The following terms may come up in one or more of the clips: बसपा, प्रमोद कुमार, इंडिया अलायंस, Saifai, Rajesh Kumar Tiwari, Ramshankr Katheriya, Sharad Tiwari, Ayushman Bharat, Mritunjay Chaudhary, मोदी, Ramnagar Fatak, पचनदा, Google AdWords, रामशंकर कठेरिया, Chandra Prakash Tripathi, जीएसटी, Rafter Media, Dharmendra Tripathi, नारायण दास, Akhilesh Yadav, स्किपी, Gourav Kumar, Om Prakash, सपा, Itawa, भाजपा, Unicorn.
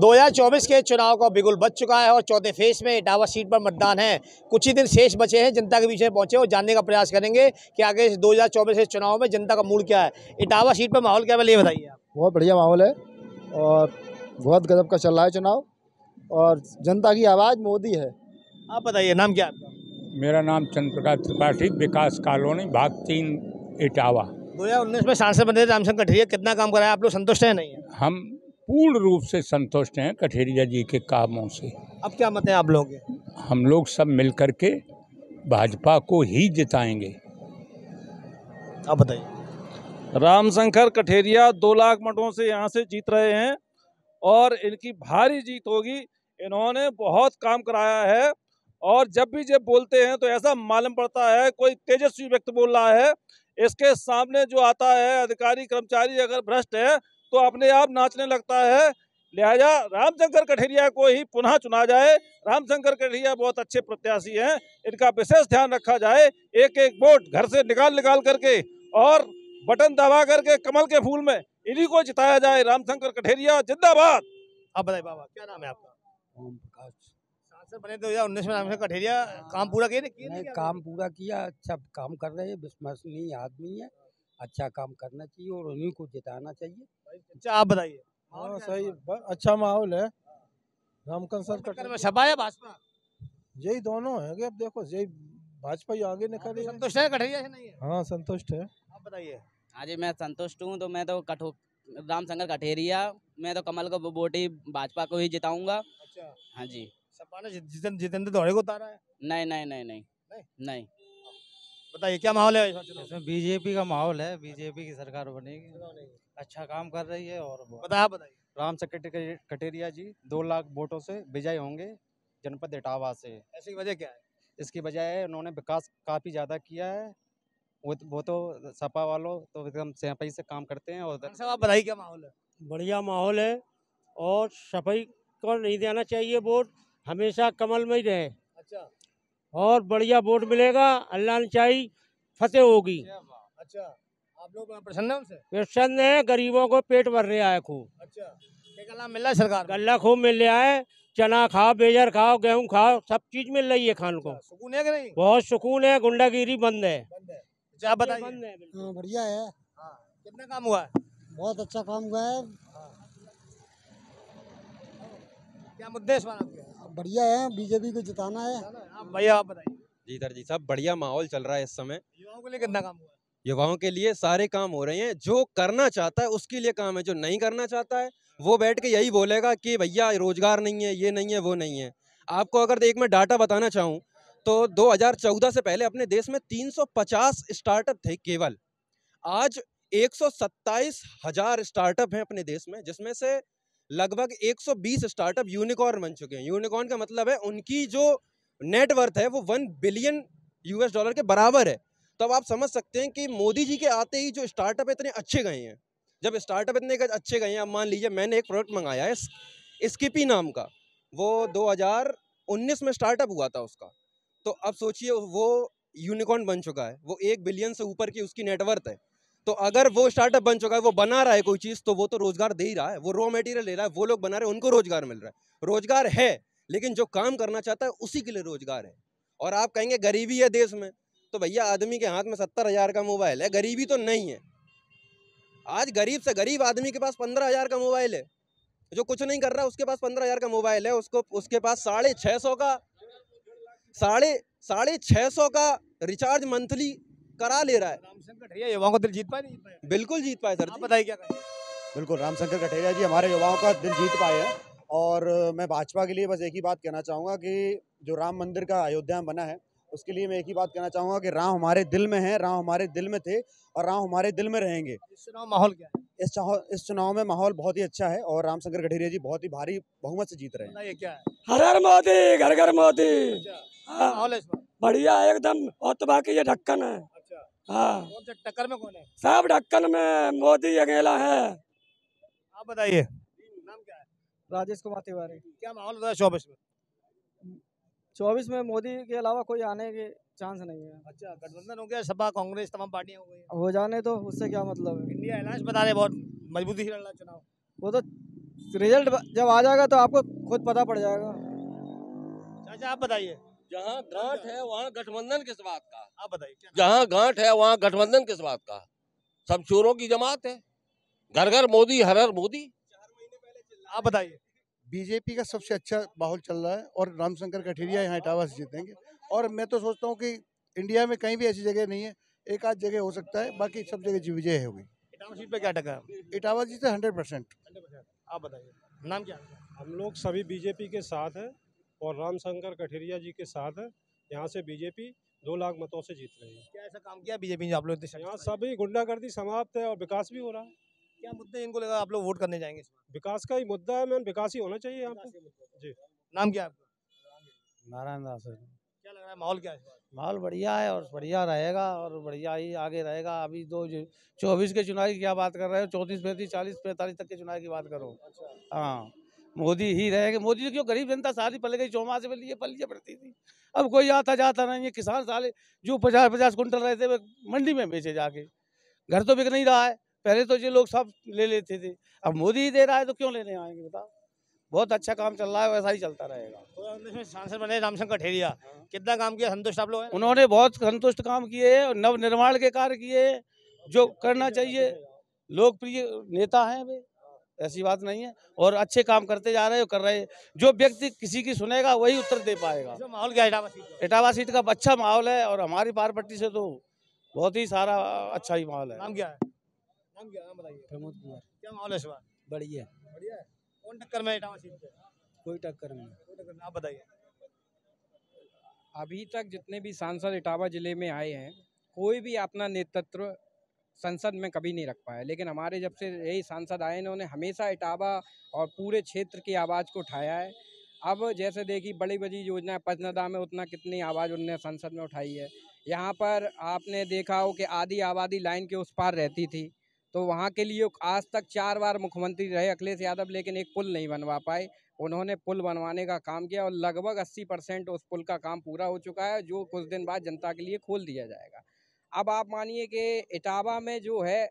2024 के चुनाव का बिगुल बज चुका है और चौथे फेज में इटावा सीट पर मतदान है। कुछ ही दिन शेष बचे हैं, जनता के बीच में पहुंचे और जानने का प्रयास करेंगे कि आगे 2024 के चुनाव में जनता का मूड क्या है, इटावा सीट पर माहौल क्या है, ये बताइए आप। बहुत बढ़िया माहौल है और बहुत गजब का चल रहा है चुनाव और जनता की आवाज़ मोदी है। आप बताइए, नाम क्या आपका? मेरा नाम चंद्र प्रकाश त्रिपाठी, विकास कॉलोनी, भाग 3, इटावा। 2019 में सांसद बने रामशंकर कठेरिया, कितना काम कराया, आप लोग संतुष्ट हैं? नहीं, हम पूर्ण रूप से संतुष्ट हैं कठेरिया जी के कामों से। अब क्या मत है आप लोग? हम लोग सब मिलकर के भाजपा को ही जिताएंगे। आप बताइए। रामशंकर कठेरिया 2 लाख मठों से यहाँ से जीत रहे हैं और इनकी भारी जीत होगी। इन्होंने बहुत काम कराया है और जब बोलते हैं तो ऐसा मालूम पड़ता है कोई तेजस्वी व्यक्ति बोल रहा है। इसके सामने जो आता है अधिकारी कर्मचारी अगर भ्रष्ट है तो अपने आप नाचने लगता है। लिहाजा रामशंकर कठेरिया को ही पुनः चुना जाए। रामशंकर कठेरिया बहुत अच्छे प्रत्याशी हैं, इनका विशेष ध्यान रखा जाए। एक एक वोट घर से निकाल निकाल करके और बटन दबा करके कमल के फूल में इन्हीं को जिताया जाए। रामशंकर कठेरिया जिंदाबाद। आप बताइए बाबा, क्या नाम है आपका? ओम प्रकाश। सांसद बने 2019 में रामशंकर कठेरिया, काम पूरा किया? काम पूरा किया, अच्छा काम कर रहे हैं, विश्वसनीय आदमी है, अच्छा काम करना चाहिए और उन्हीं को जिताना चाहिए। अच्छा, आप बताइए। हाँ सही, अच्छा माहौल है। रामशंकर में सपा या भाजपा, यही दोनों है। अब देखो यही भाजपा ही आगे निकल रही है। संतुष्ट है कठेरिया से? नहीं है। हाँ संतुष्ट है। आप बताइए। हाँ जी, मैं संतुष्ट हूँ। तो मैं तो रामशंकर कठेरिया, मैं तो कमल को वोट ही भाजपा को ही जिताऊंगा। अच्छा, हाँ जी। सपा ने जितेंद्र दौड़े को उतारा है? नहीं। बताइए, क्या माहौल है इसमें? बीजेपी का माहौल है, बीजेपी की सरकार बनेगी, अच्छा काम कर रही है। और बताइए। रामशंकर कठेरिया जी 2 लाख वोटों से विजयी होंगे जनपद इटावा से। ऐसी वजह क्या है? इसकी वजह है उन्होंने विकास काफ़ी ज़्यादा किया है। वो तो सपा वालों तो एकदम सैफई से काम करते हैं। और बताइए, क्या माहौल है? बढ़िया माहौल है और सफाई को नहीं देना चाहिए वोट, हमेशा कमल में ही रहे। अच्छा, और बढ़िया वोट मिलेगा, अल्लाह ने चाही फतेह होगी। अच्छा, आप लोग प्रसन्न हैं उनसे? प्रसन्न है, गरीबों को पेट भर रहा है खूब। अच्छा, गल्ला मिल रहा है सरकार? गल्ला खूब मिल रहा है, चना खाओ, बेजर खाओ, गेहूं खाओ, सब चीज मिल रही है खान को। सुकून है कि नहीं? बहुत सुकून है, गुंडागिरी बंद है। आप बताइए। बंद है, बढ़िया है। कितना काम हुआ है? बहुत अच्छा काम हुआ है। क्या मुद्दे इस बार आपके? बढ़िया है, बीजेपी को जिताना है। आप भैया, आप बताइए। जी सर जी, सब बढ़िया माहौल चल रहा है इस समय। युवाओं के लिए कितना काम हुआ? युवाओं के लिए सारे काम हो रहे हैं, जो करना चाहता है उसके लिए काम है, जो नहीं करना चाहता है वो बैठ के यही बोलेगा कि भैया रोजगार नहीं है, ये नहीं है, वो नहीं है। आपको अगर एक मैं डाटा बताना चाहूँ तो 2014 से पहले अपने देश में 350 स्टार्टअप थे केवल, आज 127,000 स्टार्टअप हैं अपने देश में, जिसमें से लगभग 120 स्टार्टअप यूनिकॉर्न बन चुके हैं। यूनिकॉर्न का मतलब है उनकी जो नेटवर्थ है वो $1 बिलियन के बराबर है। तो अब आप समझ सकते हैं कि मोदी जी के आते ही जो स्टार्टअप इतने अच्छे गए हैं। जब स्टार्टअप इतने अच्छे गए हैं, अब मान लीजिए मैंने एक प्रोडक्ट मंगाया है स्किपी नाम का, वो 2019 में स्टार्टअप हुआ था उसका, तो अब सोचिए वो यूनिकॉर्न बन चुका है, वो $1 बिलियन से ऊपर की उसकी नेटवर्थ है। तो अगर वो स्टार्टअप बन चुका है, वो बना रहा है कोई चीज़, तो वो तो रोजगार दे ही रहा है, वो रॉ मटेरियल ले रहा है, वो लोग बना रहे हैं, उनको रोजगार मिल रहा है। रोजगार है, लेकिन जो काम करना चाहता है उसी के लिए रोजगार है। और आप कहेंगे गरीबी है देश में, तो भैया आदमी के हाथ में 70,000 का मोबाइल है, गरीबी तो नहीं है। आज गरीब से गरीब आदमी के पास 15,000 का मोबाइल है, जो कुछ नहीं कर रहा उसके पास 15,000 का मोबाइल है, उसको उसके पास 650 का साढ़े 650 का रिचार्ज मंथली करा ले रहा है। रामशंकर कठेरिया युवाओं का दिल जीत पाए? बिल्कुल जीत पाए सर। आप बताइए, क्या कहें? बिल्कुल, रामशंकर कठेरिया जी हमारे युवाओं का दिल जीत पाए हैं। और मैं भाजपा के लिए बस एक ही बात कहना चाहूँगा कि जो राम मंदिर का अयोध्या में बना है, उसके लिए मैं एक ही बात कहना चाहूँगा कि राम हमारे दिल में है, राम हमारे दिल में थे और राम हमारे दिल में रहेंगे। इस चुनाव माहौल क्या है? इस चुनाव में माहौल बहुत ही अच्छा है और रामशंकर कठेरिया जी बहुत ही भारी बहुमत से जीत रहे हैं। क्या है? हर हर मोदी, घर घर मोदी। माहौल बढ़िया है एकदम, और तो बाकी ये ढक्कन है। हाँ, टक्कर में कौन है? सब ढक्कन में मोदी अकेला है। आप बताइए, नाम क्या है? राजेश कुमार तिवारी। क्या माहौल होता है 24 में? 24 में मोदी के अलावा कोई आने के चांस नहीं है। अच्छा, गठबंधन हो गया, सपा कांग्रेस तमाम पार्टियां हो गई, हो जाने तो उससे क्या मतलब है? इंडिया अलायंस बता रहे बहुत मजबूती से लड़ रहा चुनाव, वो तो रिजल्ट जब आ जाएगा तो आपको खुद पता पड़ जाएगा। चाचा आप बताइए, जहाँ गांठ है वहाँ गठबंधन किस बात का? आप बताइए, जहाँ गांठ है वहाँ गठबंधन किस बात का? सब चोरों की जमात है, घर घर मोदी, हर हर मोदी। 4 महीने पहले आप बताइए, बीजेपी का सबसे अच्छा माहौल चल रहा है और रामशंकर कठेरिया यहाँ इटावा से जीतेंगे। और मैं तो सोचता हूँ कि इंडिया में कहीं भी ऐसी जगह नहीं है, एक आध जगह हो सकता है, बाकी सब जगह विजय है हुई। इटावा सीट पे क्या टका? इटावा जी से 100%। आप बताइए, नाम क्या? हम लोग सभी बीजेपी के साथ हैं और रामशंकर कठेरिया जी के साथ हैं। यहाँ से बीजेपी 2 लाख मतों से जीत रही है। क्या ऐसा काम किया बीजेपी ने आप लोग? यहाँ सभी गुंडागर्दी समाप्त है और विकास भी हो रहा है। क्या मुद्दे इनको लगा आप लोग वोट करने जाएंगे? विकास का ही मुद्दा है, मैम, विकास ही होना चाहिए आपको जी। नाम क्या आपका? नारायण दास। क्या लग रहा है माहौल क्या है? माहौल बढ़िया है और बढ़िया रहेगा और बढ़िया ही आगे रहेगा। अभी 2024 के चुनाव की क्या बात कर रहे हो, 34, 35, 40, 45 तक के चुनाव की बात करो। हाँ, मोदी ही रहेगा। मोदी क्यों? गरीब जनता सारी पल गई, चौमासे में लिए पलिए पड़ती थी, अब कोई आता जाता नहीं है। किसान साले जो 50-50 कुंटल रहते थे मंडी में बेचे जाके, घर तो बिक नहीं रहा है। पहले तो ये लोग सब ले लेते थे, अब मोदी ही दे रहा है तो क्यों लेने आएंगे बताओ। बहुत अच्छा काम चल रहा है, वैसा ही चलता रहेगा। तो सांसद बने रामशंकर कठेरिया, कितना काम किया, संतुष्ट आप लोग? उन्होंने बहुत संतुष्ट काम किए, नव निर्माण के कार्य किए जो करना चाहिए। लोकप्रिय नेता हैं वे, ऐसी बात नहीं है, और अच्छे काम करते जा रहे हैं, कर रहे हैं। जो व्यक्ति किसी की सुनेगा वही उत्तर दे पाएगा। माहौल क्या इटावा सीट का? अच्छा माहौल है और हमारी पार पट्टी से तो बहुत ही सारा अच्छा ही माहौल है। नाम क्या है? नाम क्या बताइए? प्रमोद कुमार। क्या माहौल है इस बार? बढ़िया बढ़िया। कौन टक्कर में इटावा सीट पे? कोई टक्कर नहीं। आप बताइए, अभी तक जितने भी सांसद इटावा जिले में आए हैं, कोई भी अपना नेतृत्व संसद में कभी नहीं रख पाया, लेकिन हमारे जब से यही सांसद आए, इन्होंने हमेशा इटावा और पूरे क्षेत्र की आवाज़ को उठाया है। अब जैसे देखिए बड़ी बड़ी योजना पचनदा में, उतना कितनी आवाज़ उनने संसद में उठाई है। यहाँ पर आपने देखा हो कि आधी आबादी लाइन के उस पार रहती थी, तो वहाँ के लिए आज तक 4 बार मुख्यमंत्री रहे अखिलेश यादव, लेकिन एक पुल नहीं बनवा पाए। उन्होंने पुल बनवाने का काम किया और लगभग 80% उस पुल का काम पूरा हो चुका है, जो कुछ दिन बाद जनता के लिए खोल दिया जाएगा। अब आप मानिए कि इटावा में जो है,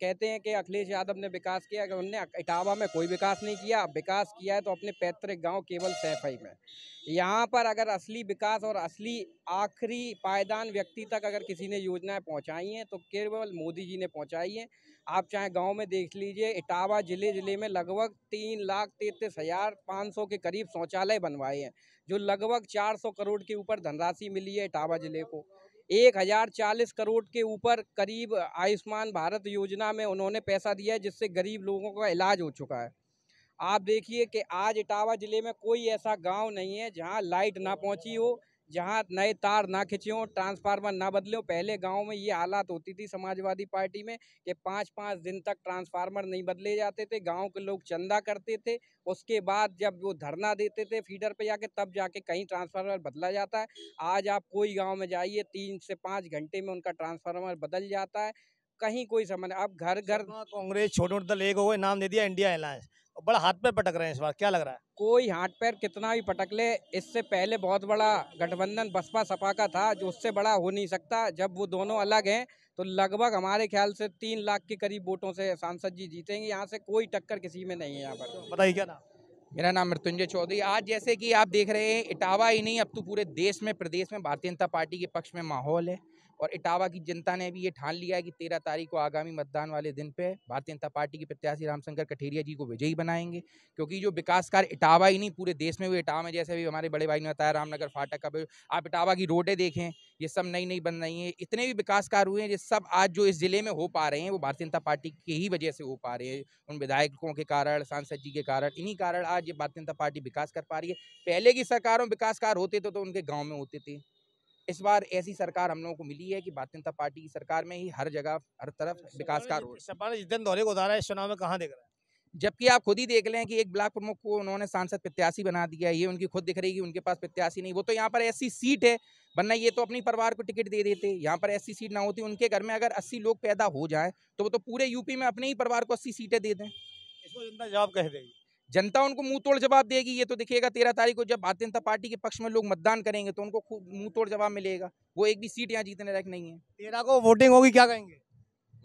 कहते हैं कि अखिलेश यादव ने विकास किया, कि उनने इटावा में कोई विकास नहीं किया। विकास किया है तो अपने पैतृक गाँव केवल सैफई में। यहाँ पर अगर असली विकास और असली आखिरी पायदान व्यक्ति तक अगर किसी ने योजनाएं पहुँचाई हैं तो केवल मोदी जी ने पहुँचाई हैं। आप चाहे गांव में देख लीजिए, इटावा जिले में लगभग 3,33,500 के करीब शौचालय बनवाए हैं, जो लगभग 400 करोड़ के ऊपर धनराशि मिली है इटावा जिले को। 1,040 करोड़ के ऊपर करीब आयुष्मान भारत योजना में उन्होंने पैसा दिया है, जिससे गरीब लोगों का इलाज हो चुका है। आप देखिए कि आज इटावा जिले में कोई ऐसा गांव नहीं है जहां लाइट ना पहुंची हो, जहां नए तार ना खिंचे हों, ट्रांसफार्मर ना बदले हो। पहले गांव में ये हालात होती थी समाजवादी पार्टी में कि 5-5 दिन तक ट्रांसफार्मर नहीं बदले जाते थे। गांव के लोग चंदा करते थे, उसके बाद जब वो धरना देते थे फीडर पे जाके, तब जाके कहीं ट्रांसफार्मर बदला जाता है। आज आप कोई गाँव में जाइए, 3 से 5 घंटे में उनका ट्रांसफार्मर बदल जाता है, कहीं कोई समझ। अब घर घर कांग्रेस, छोटे दल एक हो गए, नाम दे दिया इंडिया अलायंस, बड़ा हाथ पैर पटक रहे हैं इस बार। क्या लग रहा है? कोई हाथ पैर कितना भी पटक ले, इससे पहले बहुत बड़ा गठबंधन बसपा सपा का था, जो उससे बड़ा हो नहीं सकता। जब वो दोनों अलग हैं तो लगभग हमारे ख्याल से 3 लाख के करीब वोटों से सांसद जी जीतेंगे। यहाँ से कोई टक्कर किसी में नहीं है। यहाँ पर बताइए क्या नाम? मेरा नाम मृत्युंजय चौधरी। आज जैसे कि आप देख रहे हैं, इटावा ही नहीं अब तो पूरे देश में, प्रदेश में भारतीय जनता पार्टी के पक्ष में माहौल है और इटावा की जनता ने भी ये ठान लिया है कि 13 तारीख को आगामी मतदान वाले दिन पे भारतीय जनता पार्टी के प्रत्याशी रामशंकर कठेरिया जी को विजयी बनाएंगे, क्योंकि जो विकास कार्य इटावा ही नहीं पूरे देश में हुए, इटावा में जैसे भी हमारे बड़े भाई ने बताया रामनगर फाटक का, आप इटावा की रोडें देखें, ये सब नई नई बन रही हैं। इतने भी विकास कार्य हुए हैं, ये सब आज जो इस ज़िले में हो पा रहे हैं वो भारतीय जनता पार्टी की ही वजह से हो पा रहे हैं। उन विधायकों के कारण, सांसद जी के कारण, इन्हीं कारण आज ये भारतीय जनता पार्टी विकास कर पा रही है। पहले की सरकारों में विकास कार्य होते थे तो उनके गाँव में होते थे, इस बार ऐसी सरकार हम लोगों को मिली है कि भारतीय जनता पार्टी की सरकार में ही हर जगह, हर तरफ विकास का रोल। सरकार जिस दिन दौरे को उतारा है इस चुनाव में, कहाँ देख रहा है? जबकि आप खुद ही देख लें कि एक ब्लॉक प्रमुख को उन्होंने सांसद प्रत्याशी बना दिया, ये उनकी खुद दिख रही कि उनके पास प्रत्याशी नहीं। वो तो यहाँ पर ऐसी सीट है, वरना ये तो अपनी परिवार को टिकट दे देते। यहाँ पर ऐसी सीट ना होती, उनके घर में अगर 80 लोग पैदा हो जाएँ तो वो तो पूरे यूपी में अपने ही परिवार को 80 सीटें दे दें। इसको जनता जवाब कह देगी, जनता उनको मुंह तोड़ जवाब देगी। ये तो दिखेगा 13 तारीख को जब भारतीय जनता पार्टी के पक्ष में लोग मतदान करेंगे तो उनको खूब मुंह तोड़ जवाब मिलेगा। वो एक भी सीट यहाँ जीतने लायक नहीं है। 13 को वोटिंग होगी, क्या कहेंगे?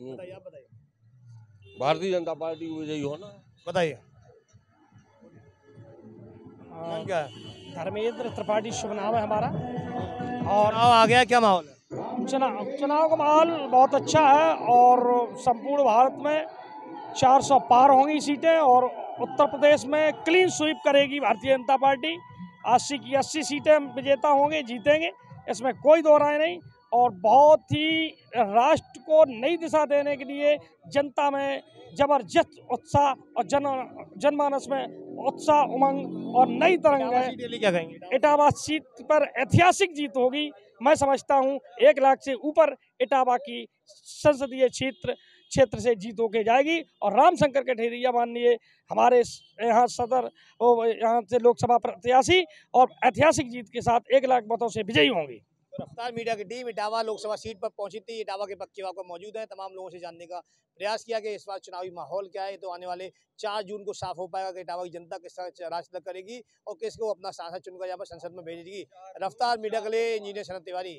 बताइए, आप बताइए। भारतीय जनता पार्टी को विजयी होना। बताइए, लोग धर्मेंद्र त्रिपाठी शुभ नाम है हमारा। और चुनाव आ गया, क्या माहौल है? चुनाव का माहौल बहुत अच्छा है और संपूर्ण भारत में 400 पार होंगी सीटें और उत्तर प्रदेश में क्लीन स्वीप करेगी भारतीय जनता पार्टी। 80 की 80 सीटें विजेता होंगे, जीतेंगे, इसमें कोई दो राय नहीं। और बहुत ही राष्ट्र को नई दिशा देने के लिए जनता में जबरदस्त उत्साह और जनमानस में उत्साह, उमंग और नई तरंग है। इटावा सीट पर ऐतिहासिक जीत होगी, मैं समझता हूँ 1 लाख से ऊपर इटावा की संसदीय क्षेत्र से जीत होके जाएगी। और रामशंकर कठेरिया माननीय हमारे यहाँ यहाँ से लोकसभा प्रत्याशी और ऐतिहासिक जीत के साथ 1 लाख मतों से विजयी होंगी। रफ्तार मीडिया की टीम इटावा लोकसभा सीट पर पहुंची थी, इटावा के पक्षवा को मौजूद हैं, तमाम लोगों से जानने का प्रयास किया कि इस बार चुनावी माहौल क्या है। तो आने वाले 4 जून को साफ हो पाएगा कि इटावा की जनता किस तरह रास्ता करेगी और किसको अपना सांसद चुनकर यहाँ पर संसद में भेजेगी। रफ्तार मीडिया के लिए इंजीनियर शरद तिवारी।